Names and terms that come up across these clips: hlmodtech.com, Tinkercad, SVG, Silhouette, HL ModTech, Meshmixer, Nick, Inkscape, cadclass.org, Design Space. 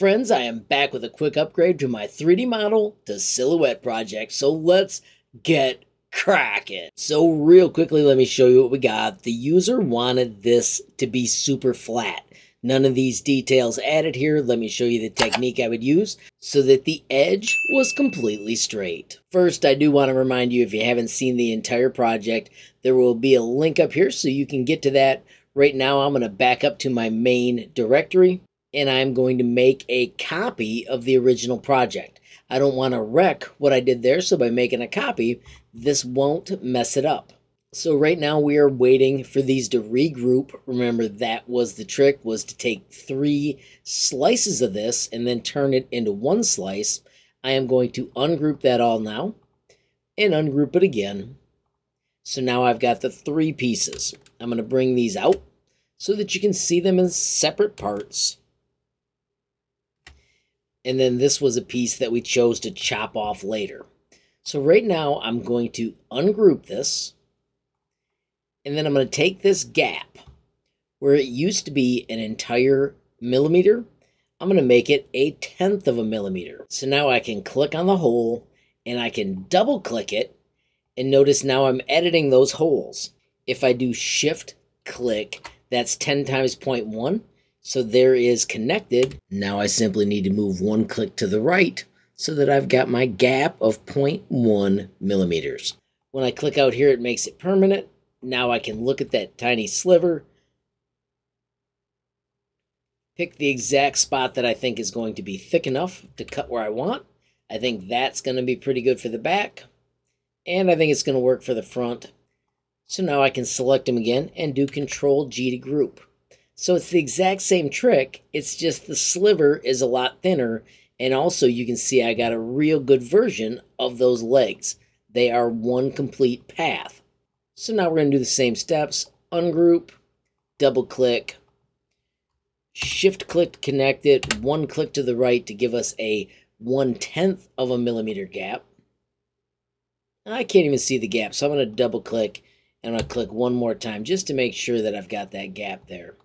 Friends, I am back with a quick upgrade to my 3D model to silhouette project, so let's get cracking. So real quickly, let me show you what we got. The user wanted this to be super flat. None of these details added here. Let me show you the technique I would use so that the edge was completely straight. First, I do want to remind you, if you haven't seen the entire project, there will be a link up here so you can get to that. Right now, I'm going to back up to my main directory, and I'm going to make a copy of the original project. I don't want to wreck what I did there, so by making a copy, this won't mess it up. So right now we are waiting for these to regroup. Remember, that was the trick, was to take three slices of this and then turn it into one slice. I am going to ungroup that all now and ungroup it again. So now I've got the three pieces. I'm going to bring these out so that you can see them in separate parts. And then this was a piece that we chose to chop off later. So right now I'm going to ungroup this, and then I'm going to take this gap where it used to be an entire millimeter. I'm going to make it 1/10 of a millimeter. So now I can click on the hole and I can double click it, and notice now I'm editing those holes. If I do shift click, that's 10 times 0.1. So there is connected. Now I simply need to move one click to the right so that I've got my gap of 0.1 millimeters. When I click out here, it makes it permanent. Now I can look at that tiny sliver, pick the exact spot that I think is going to be thick enough to cut where I want. I think that's going to be pretty good for the back, and I think it's going to work for the front. So now I can select them again and do Control-G to group. So it's the exact same trick, it's just the sliver is a lot thinner, and also you can see I got a real good version of those legs. They are one complete path. So now we're going to do the same steps. Ungroup, double click, shift click to connect it, one click to the right to give us a 1/10 of a millimeter gap. I can't even see the gap, so I'm going to double click, and I'm going to click one more time just to make sure that I've got that gap there.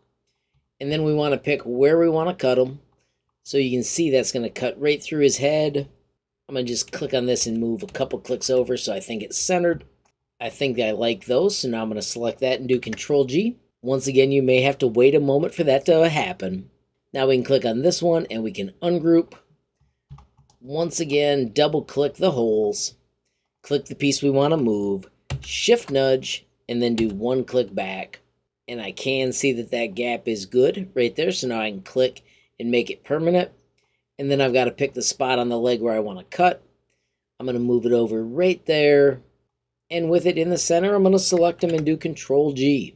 And then we want to pick where we want to cut them. So you can see that's going to cut right through his head. I'm going to just click on this and move a couple clicks over so I think it's centered. I think that I like those, so now I'm going to select that and do Control-G. Once again, you may have to wait a moment for that to happen. Now we can click on this one and we can ungroup. Once again, double click the holes, click the piece we want to move, shift nudge, and then do one click back. And I can see that that gap is good right there, so now I can click and make it permanent. And then I've got to pick the spot on the leg where I want to cut. I'm going to move it over right there, and with it in the center, I'm going to select them and do Control-G.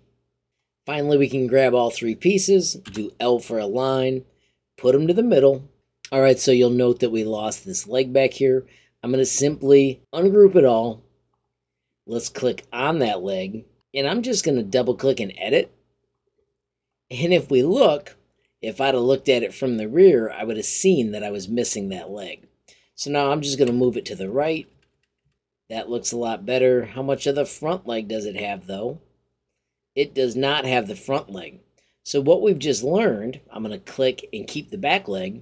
Finally, we can grab all three pieces, do L for align, put them to the middle. All right, so you'll note that we lost this leg back here. I'm going to simply ungroup it all. Let's click on that leg, and I'm just going to double click and edit. And if we look, if I'd have looked at it from the rear, I would have seen that I was missing that leg. So now I'm just going to move it to the right. That looks a lot better. How much of the front leg does it have, though? It does not have the front leg. So what we've just learned, I'm going to click and keep the back leg,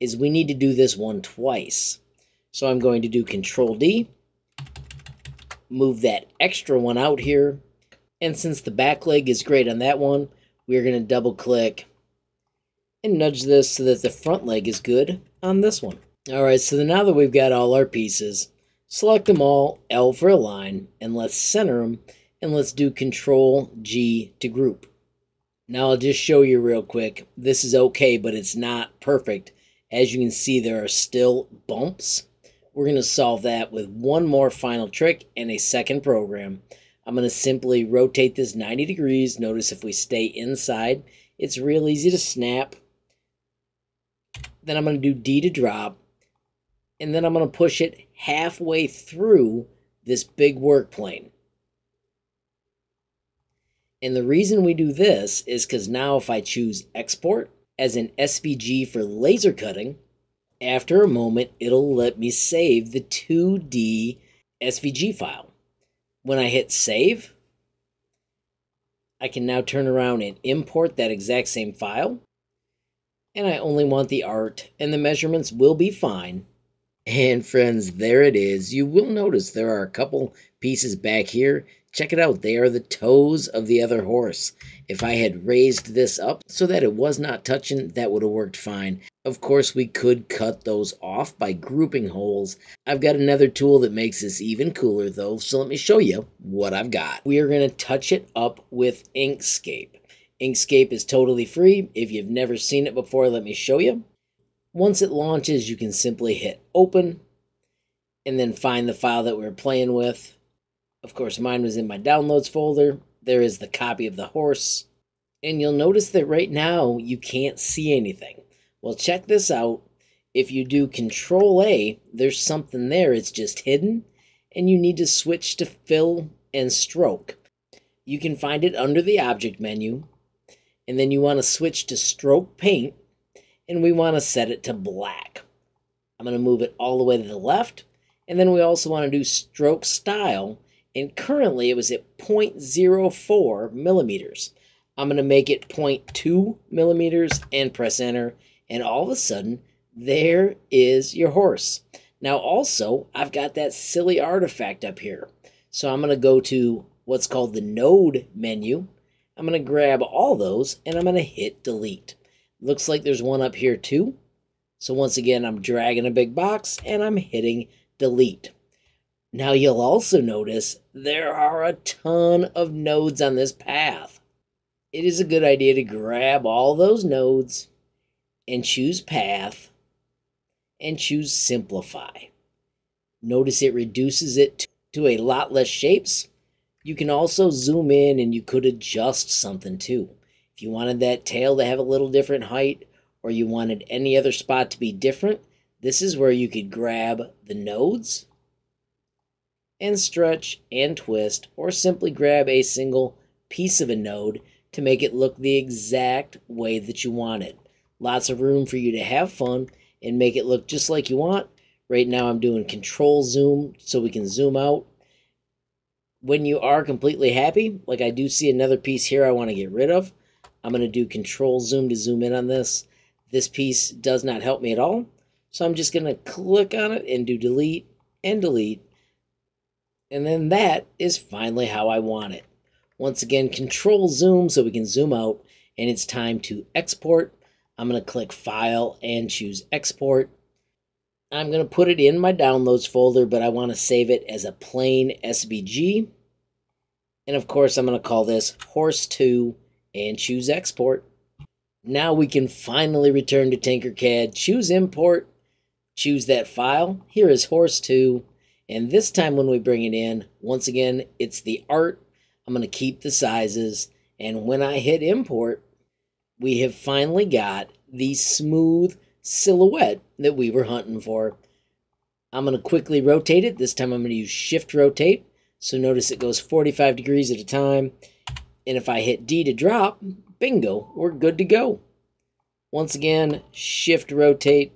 is we need to do this one twice. So I'm going to do Control-D, move that extra one out here, and since the back leg is great on that one, we're going to double click and nudge this so that the front leg is good on this one. All right, so now that we've got all our pieces, select them all, L for align, and let's center them, and let's do Control-G to group. Now I'll just show you real quick. This is okay, but it's not perfect. As you can see, there are still bumps. We're going to solve that with one more final trick and a second program. I'm going to simply rotate this 90 degrees. Notice if we stay inside, it's real easy to snap. Then I'm going to do D to drop. And then I'm going to push it halfway through this big work plane. And the reason we do this is because now if I choose export as an SVG for laser cutting, after a moment, it'll let me save the 2D SVG file. When I hit save, I can now turn around and import that exact same file. and I only want the art, and the measurements will be fine. And friends, there it is. You will notice there are a couple pieces back here. Check it out. They are the toes of the other horse. If I had raised this up so that it was not touching, that would have worked fine. Of course, we could cut those off by grouping holes. I've got another tool that makes this even cooler though, so let me show you what I've got. We are going to touch it up with Inkscape. Inkscape is totally free. If you've never seen it before, let me show you. Once it launches, you can simply hit open and then find the file that we're playing with. Of course, mine was in my downloads folder. There is the copy of the horse. And you'll notice that right now you can't see anything. Well, check this out. If you do Control A, there's something there. It's just hidden, and you need to switch to fill and stroke. You can find it under the object menu, and then you want to switch to stroke paint, and we want to set it to black. I'm going to move it all the way to the left, and then we also want to do stroke style, and currently it was at 0.04 millimeters. I'm going to make it 0.2 millimeters and press enter, and all of a sudden there is your horse. Now also, I've got that silly artifact up here, so I'm going to go to what's called the node menu. I'm going to grab all those and I'm going to hit delete. Looks like there's one up here too. So once again, I'm dragging a big box and I'm hitting delete. Now you'll also notice there are a ton of nodes on this path. It is a good idea to grab all those nodes and choose path and choose simplify. Notice it reduces it to a lot less shapes. You can also zoom in and you could adjust something too. If you wanted that tail to have a little different height, or you wanted any other spot to be different, this is where you could grab the nodes and stretch and twist, or simply grab a single piece of a node to make it look the exact way that you want it. Lots of room for you to have fun and make it look just like you want. Right now I'm doing control zoom so we can zoom out. When you are completely happy, like I do see another piece here I want to get rid of, I'm going to do control zoom to zoom in on this. This piece does not help me at all. So I'm just going to click on it and do delete and delete. And then that is finally how I want it. Once again, control zoom so we can zoom out, and it's time to export. I'm going to click file and choose export. I'm going to put it in my downloads folder, but I want to save it as a plain SVG. And of course, I'm going to call this horse 2. And choose export. Now we can finally return to Tinkercad, choose import, choose that file. Here is horse 2, and this time when we bring it in, once again, it's the art. I'm going to keep the sizes, and when I hit import, we have finally got the smooth silhouette that we were hunting for. I'm going to quickly rotate it. This time I'm going to use shift rotate, so notice it goes 45 degrees at a time. And if I hit D to drop, bingo, we're good to go. Once again, shift rotate,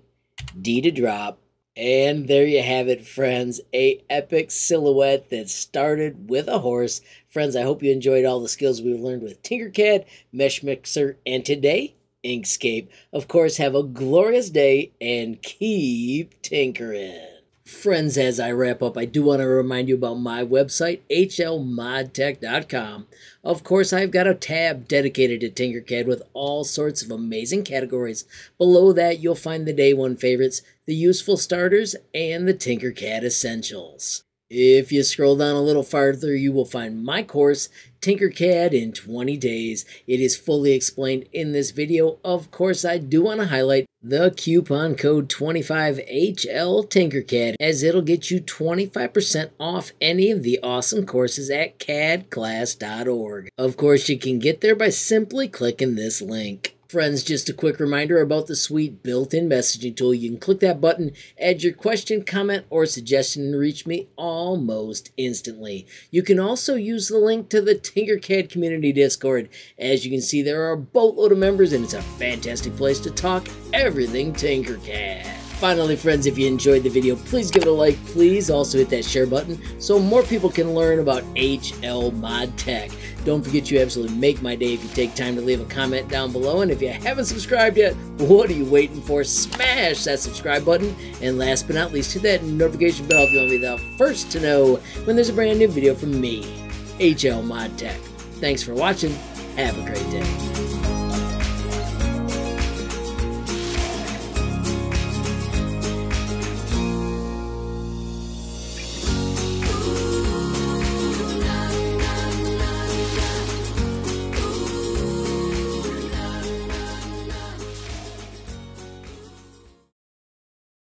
D to drop, and there you have it, friends. A epic silhouette that started with a horse. Friends, I hope you enjoyed all the skills we've learned with Tinkercad, Meshmixer, and today, Inkscape. Of course, have a glorious day and keep tinkering. Friends, as I wrap up, I do want to remind you about my website, hlmodtech.com. Of course, I've got a tab dedicated to Tinkercad with all sorts of amazing categories. Below that, you'll find the Day 1 favorites, the useful starters, and the Tinkercad essentials. If you scroll down a little farther, you will find my course, Tinkercad in 20 Days. It is fully explained in this video. Of course, I do want to highlight the coupon code 25HLTinkercad, as it'll get you 25% off any of the awesome courses at cadclass.org. Of course, you can get there by simply clicking this link. Friends, just a quick reminder about the sweet built-in messaging tool. You can click that button, add your question, comment, or suggestion, and reach me almost instantly. You can also use the link to the Tinkercad Community Discord. As you can see, there are a boatload of members, and it's a fantastic place to talk everything Tinkercad. Finally, friends, if you enjoyed the video, please give it a like. Please also hit that share button so more people can learn about HL ModTech. Don't forget, you absolutely make my day if you take time to leave a comment down below. And if you haven't subscribed yet, what are you waiting for? Smash that subscribe button. And last but not least, hit that notification bell if you want to be the first to know when there's a brand new video from me, HL ModTech. Thanks for watching. Have a great day.